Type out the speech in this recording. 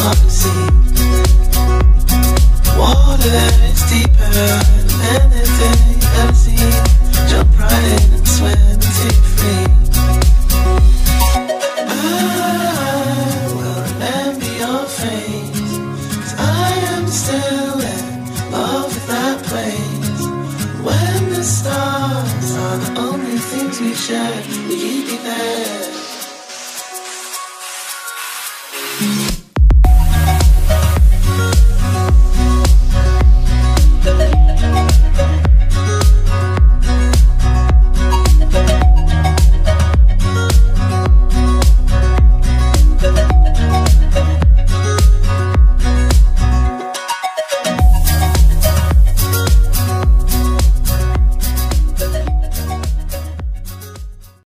on the sea, water that is deeper.